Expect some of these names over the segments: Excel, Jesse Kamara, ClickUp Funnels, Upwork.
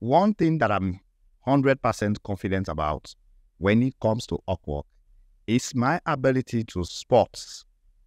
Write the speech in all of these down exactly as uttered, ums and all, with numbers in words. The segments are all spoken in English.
one thing that I'm one hundred percent confident about when it comes to Upwork is my ability to spot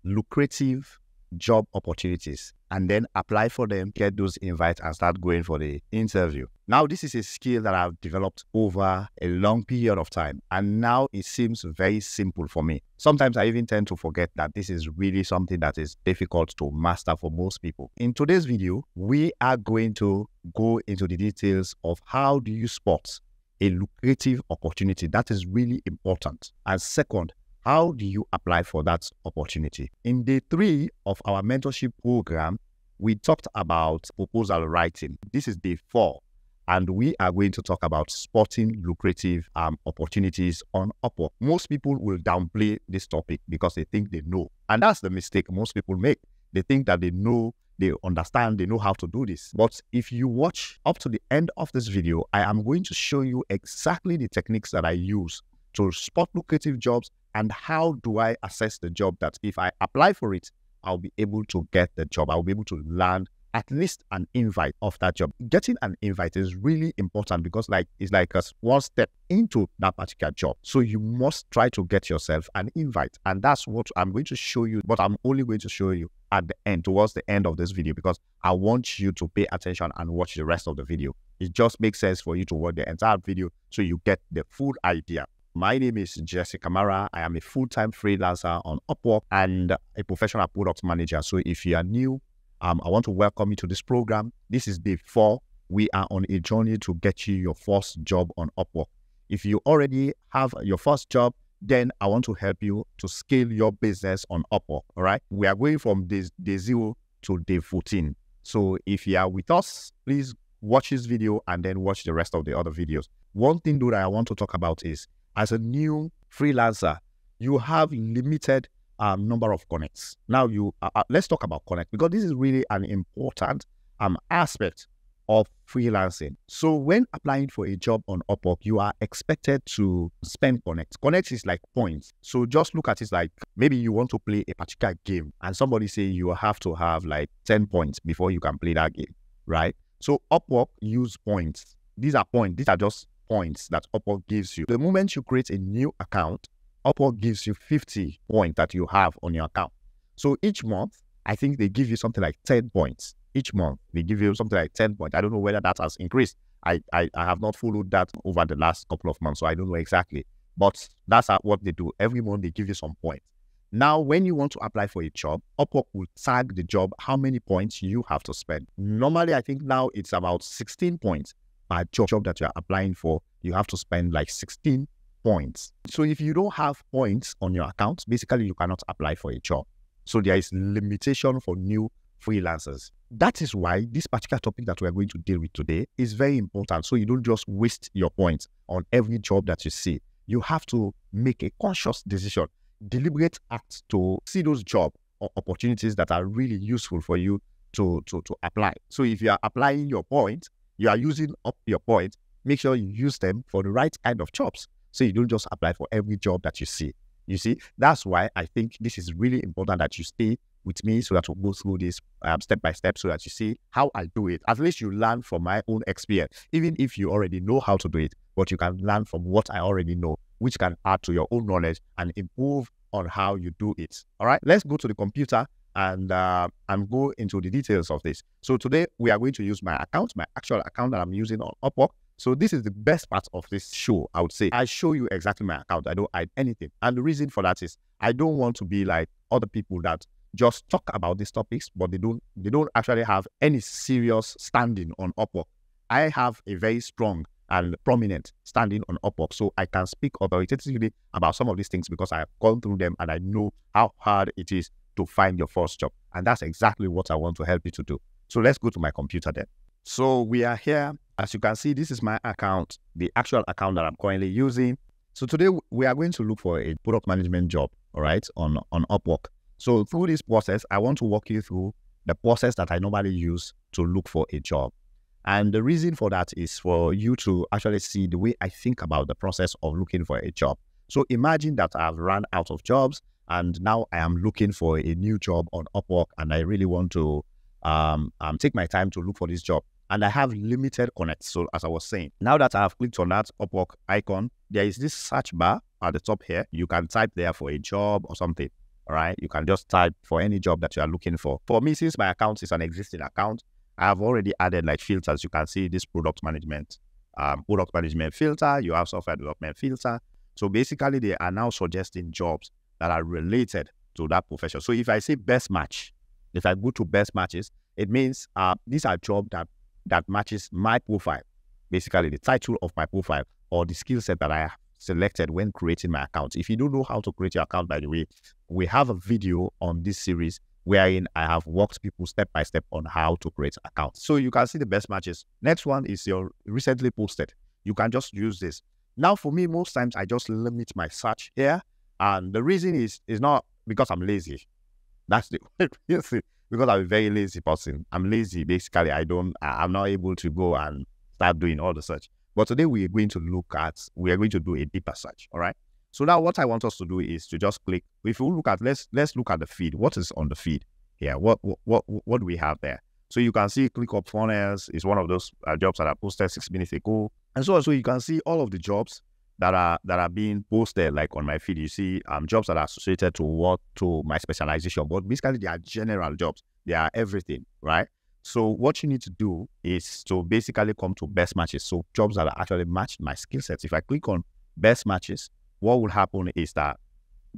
lucrative job opportunities and then apply for them, get those invites, and start going for the interview. Now, this is a skill that I've developed over a long period of time, and now it seems very simple for me. Sometimes I even tend to forget that this is really something that is difficult to master for most people. In today's video, we are going to go into the details of how do you spot a lucrative opportunity. That is really important. And second, how do you apply for that opportunity? In day three of our mentorship program, we talked about proposal writing. This is day four, and we are going to talk about spotting lucrative um, opportunities on Upwork. Most people will downplay this topic because they think they know. And that's the mistake most people make. They think that they know, they understand, they know how to do this. But if you watch up to the end of this video, I am going to show you exactly the techniques that I use to spot lucrative jobs, and how do I assess the job that if I apply for it, I'll be able to get the job. I'll be able to land at least an invite of that job. Getting an invite is really important because like it's like a one step into that particular job. So you must try to get yourself an invite. And that's what I'm going to show you, but I'm only going to show you at the end, towards the end of this video, because I want you to pay attention and watch the rest of the video. It just makes sense for you to watch the entire video so you get the full idea. My name is Jesse Kamara. I am a full-time freelancer on Upwork and a professional product manager. So if you are new, um, I want to welcome you to this program. This is day four. We are on a journey to get you your first job on Upwork. If you already have your first job, then I want to help you to scale your business on Upwork, all right? We are going from day, day zero to day fourteen. So if you are with us, please watch this video and then watch the rest of the other videos. One thing though that I want to talk about is, as a new freelancer, you have limited um, number of connects. Now, you uh, uh, let's talk about connect, because this is really an important um, aspect of freelancing. So when applying for a job on Upwork, you are expected to spend connect. Connect is like points. So just look at it like maybe you want to play a particular game and somebody say you have to have like ten points before you can play that game, right? So Upwork use points. These are points. These are just points that Upwork gives you. The moment you create a new account, Upwork gives you fifty points that you have on your account. So each month, I think they give you something like ten points. Each month, they give you something like ten points. I don't know whether that has increased. I, I, I have not followed that over the last couple of months, so I don't know exactly. But that's what they do. Every month, they give you some points. Now, when you want to apply for a job, Upwork will tag the job, how many points you have to spend. Normally, I think now it's about sixteen points. A job that you are applying for, you have to spend like sixteen points. So if you don't have points on your account, basically you cannot apply for a job. So there is limitation for new freelancers. That is why this particular topic that we're going to deal with today is very important. So you don't just waste your points on every job that you see. You have to make a conscious decision, deliberate act to see those job or opportunities that are really useful for you to, to, to apply. So if you are applying your points, you are using up your points, make sure you use them for the right kind of jobs. So you don't just apply for every job that you see. You see, that's why I think this is really important that you stay with me so that we'll go through this um, step by step so that you see how I do it. At least you learn from my own experience, even if you already know how to do it, but you can learn from what I already know, which can add to your own knowledge and improve on how you do it. All right, let's go to the computer and uh, and go into the details of this. So today we are going to use my account, my actual account that I'm using on Upwork. So this is the best part of this show, I would say. I show you exactly my account. I don't hide anything. And the reason for that is I don't want to be like other people that just talk about these topics, but they don't they don't actually have any serious standing on Upwork. I have a very strong and prominent standing on Upwork, so I can speak authoritatively about some of these things because I have gone through them and I know how hard it is to find your first job. And that's exactly what I want to help you to do. So let's go to my computer then. So we are here. As you can see, this is my account, the actual account that I'm currently using. So today we are going to look for a product management job, all right, on, on Upwork. So through this process, I want to walk you through the process that I normally use to look for a job. And the reason for that is for you to actually see the way I think about the process of looking for a job. So imagine that I've run out of jobs, and now I am looking for a new job on Upwork, and I really want to um, um, take my time to look for this job. and I have limited connects. So as I was saying, now that I have clicked on that Upwork icon, there is this search bar at the top here. You can type there for a job or something. All right. You can just type for any job that you are looking for. For me, since my account is an existing account, I have already added like filters. You can see this product management, um, product management filter. You have software development filter. So basically they are now suggesting jobs that are related to that profession. So if I say best match, if I go to best matches, it means uh, these are jobs that, that matches my profile, basically the title of my profile or the skill set that I have selected when creating my account. If you don't know how to create your account, by the way, we have a video on this series wherein I have walked people step by step on how to create accounts. So you can see the best matches. Next one is your recently posted. You can just use this. Now for me, most times I just limit my search here. And the reason is, is not because I'm lazy. That's the reason. Because I'm a very lazy person. I'm lazy. Basically, I don't, I'm not able to go and start doing all the search. But today we are going to look at, we are going to do a deeper search. All right. So now what I want us to do is to just click. If you look at, let's, let's look at the feed. What is on the feed here? What, what, what, what do we have there? So you can see ClickUp Funnels is one of those uh, jobs that I posted six minutes ago. And so, so you can see all of the jobs that are, that are being posted like on my feed. You see um, jobs that are associated to what, to my specialization, but basically they are general jobs. They are everything, right? So what you need to do is to basically come to best matches. So jobs that are actually matched my skill sets. If I click on best matches, what will happen is that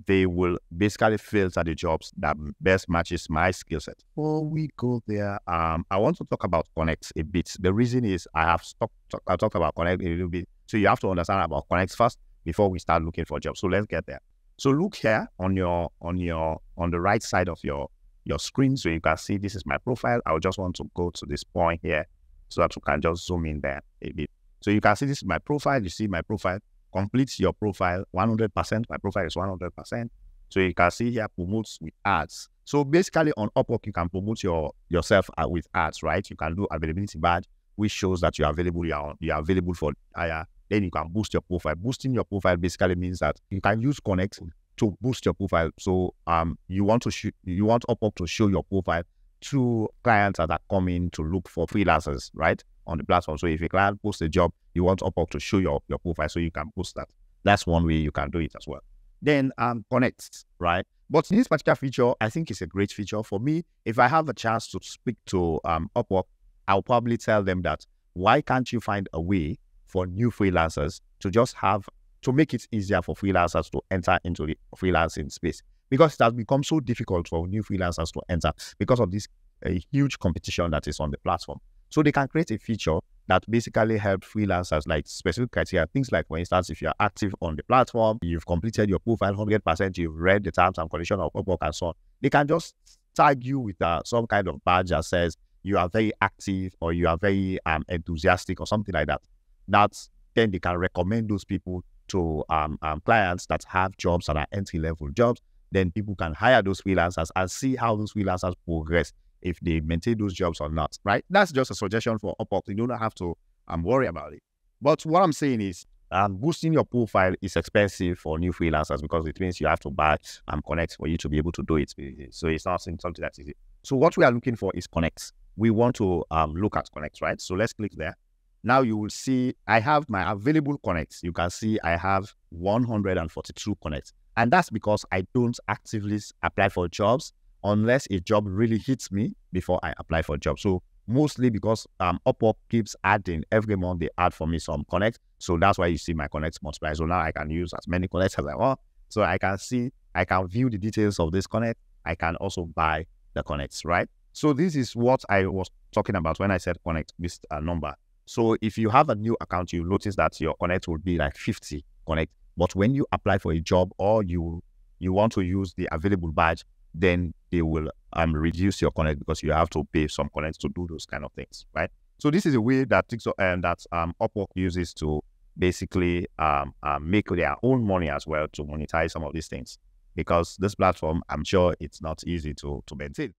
they will basically filter the jobs that best matches my skill set. Before we go there, um, I want to talk about connects a bit. The reason is I have stopped, I talked about connect a little bit. So you have to understand about connects first before we start looking for jobs. So let's get there. So look here on your, on your, on the right side of your, your screen. So you can see this is my profile. I just want to go to this point here so that you can just zoom in there a bit. So you can see this is my profile. You see my profile. Complete your profile one hundred percent. My profile is one hundred percent. So you can see here promotes with ads. So basically on Upwork, you can promote your yourself with ads, right? You can do availability badge, which shows that you are available. You are, you are available for hire. Then you can boost your profile. Boosting your profile basically means that you can use Connect to boost your profile. So um, you want to you want Upwork to show your profile to clients that are coming to look for freelancers, right, on the platform. So if a client posts a job, you want Upwork to show your, your profile so you can post that. That's one way you can do it as well. Then um, Connect, right? But this particular feature, I think it's a great feature. For me, if I have a chance to speak to um, Upwork, I'll probably tell them that, why can't you find a way for new freelancers to just have, to make it easier for freelancers to enter into the freelancing space? Because it has become so difficult for new freelancers to enter because of this uh, huge competition that is on the platform. So they can create a feature that basically helps freelancers, like specific criteria, things like, for instance, if you are active on the platform, you've completed your profile one hundred percent, you've read the terms and conditions of Upwork and so on, they can just tag you with uh, some kind of badge that says you are very active or you are very um, enthusiastic or something like that. That's, then they can recommend those people to um, um, clients that have jobs that are entry-level jobs. Then people can hire those freelancers and see how those freelancers progress, if they maintain those jobs or not, right? That's just a suggestion for Upwork. You don't have to um, worry about it. But what I'm saying is, um, boosting your profile is expensive for new freelancers because it means you have to buy um, Connect for you to be able to do it. So it's not something that's easy. So what we are looking for is Connect. We want to um, look at Connect, right? So let's click there. Now you will see I have my available connects. You can see I have one hundred forty-two connects. And that's because I don't actively apply for jobs unless a job really hits me before I apply for a job. So mostly because um, Upwork keeps adding. Every month they add for me some connects. So that's why you see my connects multiply. So now I can use as many connects as I want. So I can see, I can view the details of this connect. I can also buy the connects, right? So this is what I was talking about when I said connect this uh, number. So if you have a new account, you notice that your connect will be like fifty connect. But when you apply for a job or you you want to use the available badge, then they will um, reduce your connect because you have to pay some connects to do those kind of things, right? So this is a way that um, that um, Upwork uses to basically um, uh, make their own money as well, to monetize some of these things, because this platform, I'm sure it's not easy to, to maintain.